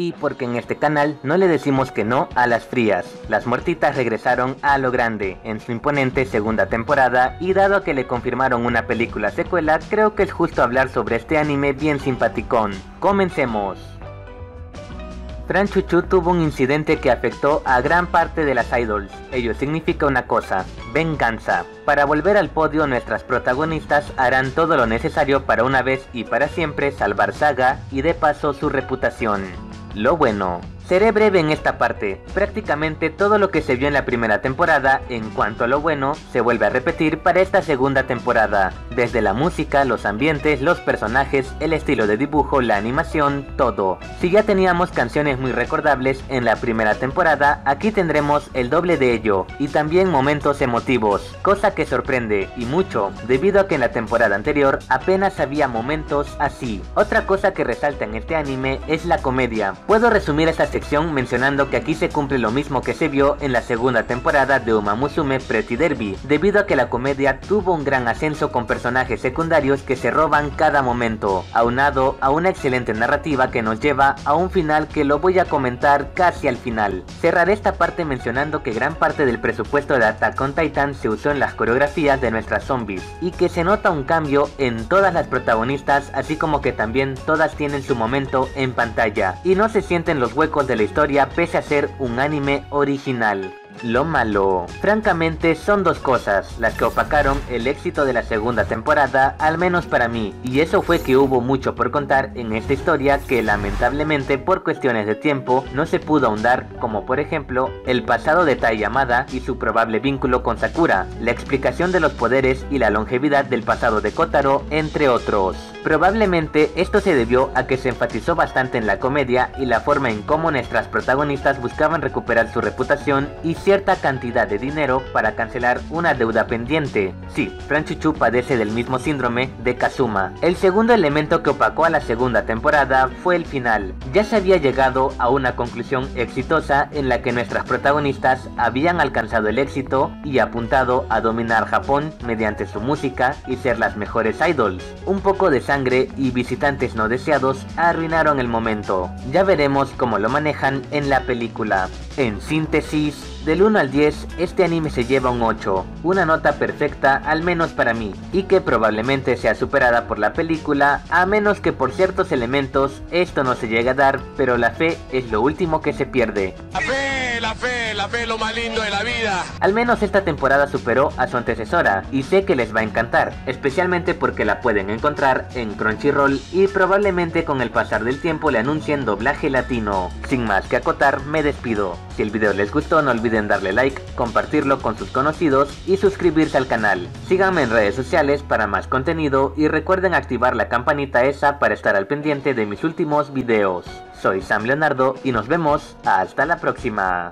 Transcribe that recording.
Y porque en este canal no le decimos que no a las frías, las muertitas regresaron a lo grande en su imponente segunda temporada, y dado que le confirmaron una película secuela, creo que es justo hablar sobre este anime bien simpaticón. ¡Comencemos! Franchouchou tuvo un incidente que afectó a gran parte de las idols. Ello significa una cosa: venganza. Para volver al podio, nuestras protagonistas harán todo lo necesario para una vez y para siempre salvar Saga y de paso su reputación. Lo bueno. Seré breve en esta parte. Prácticamente todo lo que se vio en la primera temporada en cuanto a lo bueno se vuelve a repetir para esta segunda temporada. Desde la música, los ambientes, los personajes, el estilo de dibujo, la animación, todo. Si ya teníamos canciones muy recordables en la primera temporada, aquí tendremos el doble de ello, y también momentos emotivos, cosa que sorprende, y mucho, debido a que en la temporada anterior apenas había momentos así. Otra cosa que resalta en este anime es la comedia. Puedo resumir esta sección mencionando que aquí se cumple lo mismo que se vio en la segunda temporada de Uma Musume Pretty Derby, debido a que la comedia tuvo un gran ascenso con personajes secundarios que se roban cada momento, aunado a una excelente narrativa que nos lleva a un final que lo voy a comentar casi al final. Cerraré esta parte mencionando que gran parte del presupuesto de Attack on Titan se usó en las coreografías de nuestras zombies, y que se nota un cambio en todas las protagonistas, así como que también todas tienen su momento en pantalla, y no se sienten los huecos de la historia pese a ser un anime original. Lo malo. Francamente son dos cosas las que opacaron el éxito de la segunda temporada, al menos para mí, y eso fue que hubo mucho por contar en esta historia que lamentablemente por cuestiones de tiempo no se pudo ahondar, como por ejemplo el pasado de Tai Yamada y su probable vínculo con Sakura, la explicación de los poderes y la longevidad del pasado de Kotaro, entre otros. Probablemente esto se debió a que se enfatizó bastante en la comedia y la forma en cómo nuestras protagonistas buscaban recuperar su reputación y cierta cantidad de dinero para cancelar una deuda pendiente. Sí, Franchouchou padece del mismo síndrome de Kazuma. El segundo elemento que opacó a la segunda temporada fue el final. Ya se había llegado a una conclusión exitosa en la que nuestras protagonistas habían alcanzado el éxito y apuntado a dominar Japón mediante su música y ser las mejores idols. Un poco de sangre y visitantes no deseados arruinaron el momento. Ya veremos cómo lo manejan en la película. En síntesis, del 1 al 10, este anime se lleva un 8, una nota perfecta al menos para mí, y que probablemente sea superada por la película, a menos que por ciertos elementos esto no se llegue a dar, pero la fe es lo último que se pierde. La fe es lo más lindo de la vida. Al menos esta temporada superó a su antecesora, y sé que les va a encantar, especialmente porque la pueden encontrar en Crunchyroll y probablemente con el pasar del tiempo le anuncien doblaje latino. Sin más que acotar, me despido. Si el video les gustó, no olviden darle like, compartirlo con sus conocidos y suscribirse al canal. Síganme en redes sociales para más contenido y recuerden activar la campanita esa para estar al pendiente de mis últimos videos. Soy Sam Leonardo y nos vemos hasta la próxima.